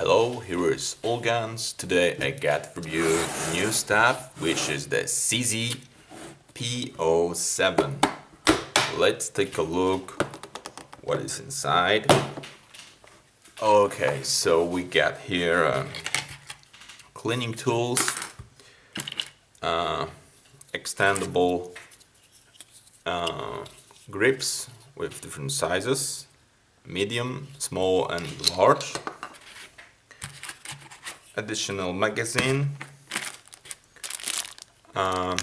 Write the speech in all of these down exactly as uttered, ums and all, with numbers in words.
Hello, here is Allguns. Today I got for you new stuff, which is the C Z P oh seven. Let's take a look what is inside. Okay, so we got here uh, cleaning tools, uh, extendable uh, grips with different sizes, medium, small and large, additional magazine, uh,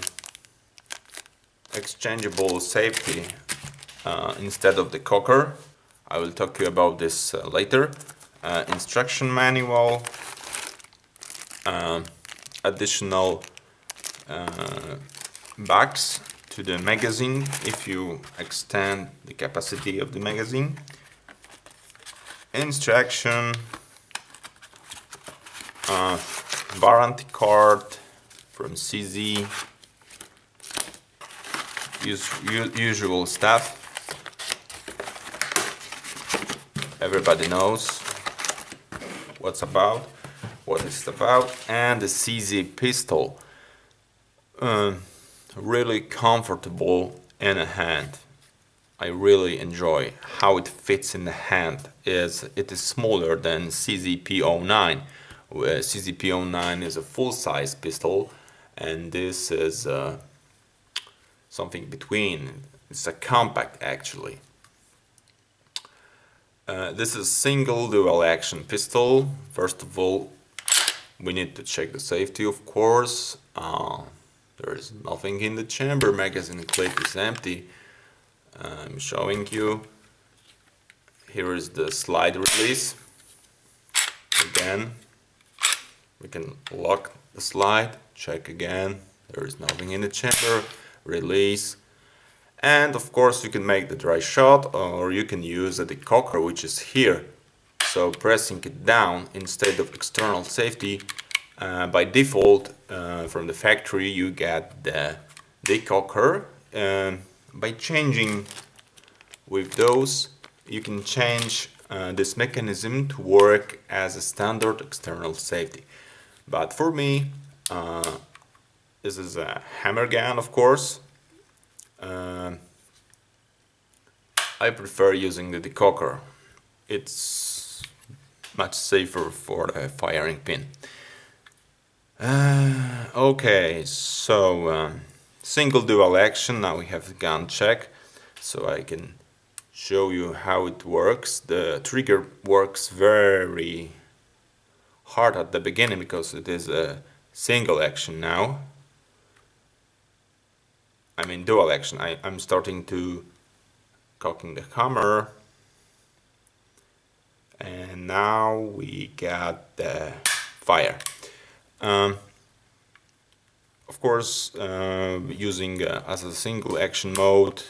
exchangeable safety uh, instead of the cocker. I will talk to you about this uh, later. Uh, instruction manual, uh, additional uh, bags to the magazine if you extend the capacity of the magazine, instruction, uh, warranty card from C Z, us usual stuff everybody knows what's about, what it's about, and the C Z pistol, uh, really comfortable in a hand. I really enjoy how it fits in the hand. Is it is smaller than C Z P oh nine. C Z P oh nine is a full-size pistol, and this is uh, something between. It's a compact actually. Uh, this is single dual action pistol. First of all, we need to check the safety, of course. Uh, there is nothing in the chamber. Magazine clip is empty. I'm showing you. Here is the slide release. Again, we can lock the slide, check again, there is nothing in the chamber, release, and of course you can make the dry shot, or you can use the cocker, which is here, so pressing it down instead of external safety. Uh, by default, uh, from the factory you get the, the cocker. Um, By changing with those, you can change uh, this mechanism to work as a standard external safety. But for me, uh, this is a hammer gun, of course. Uh, I prefer using the decocker. It's much safer for the firing pin. Uh, okay, so... Um, Single dual action. Now we have the gun check, so I can show you how it works. The trigger works very hard at the beginning because it is a single action now. I mean dual action. I, I'm starting to cocking the hammer, and now we got the fire. Um, Of course, uh, using uh, as a single action mode,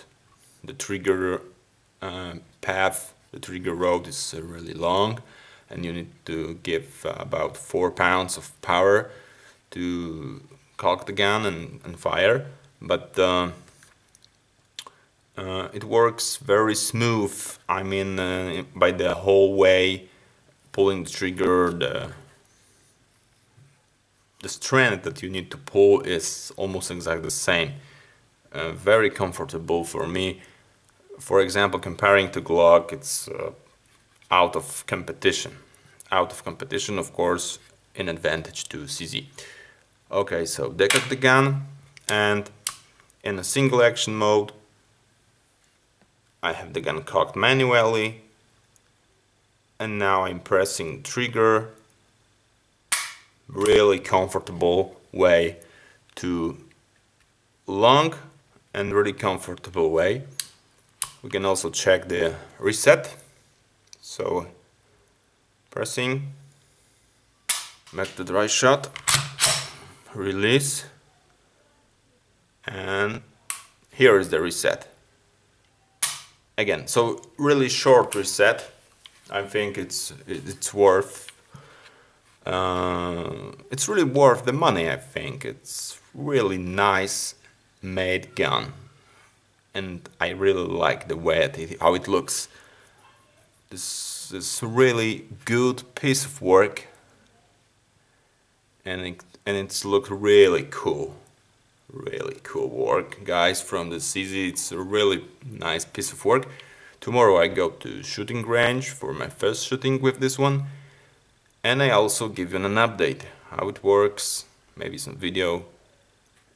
the trigger uh, path, the trigger road is uh, really long, and you need to give uh, about four pounds of power to cock the gun and, and fire. But uh, uh, it works very smooth. I mean, uh, by the whole way, pulling the trigger, the The strand that you need to pull is almost exactly the same. Uh, very comfortable for me. For example, comparing to Glock, it's uh, out of competition. Out of competition, of course, an advantage to C Z. Okay, so decock the gun, and in a single action mode, I have the gun cocked manually, and now I'm pressing trigger. Really comfortable way to long and really comfortable way. We can also check the reset, so pressing, make the dry shot, release, and here is the reset again. So really short reset. I think it's it's worth Uh, it's really worth the money, I think. It's really nice made gun, and I really like the way it, how it looks. This it's, it's a really good piece of work, and it, and it's looked really cool. Really cool work, guys, from the C Z. It's a really nice piece of work. Tomorrow I go to shooting range for my first shooting with this one, and I also give you an update how it works, maybe some video,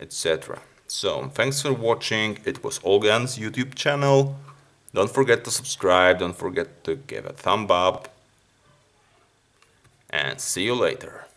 et cetera. So thanks for watching. It was Allguns YouTube channel. Don't forget to subscribe, don't forget to give a thumb up, and see you later.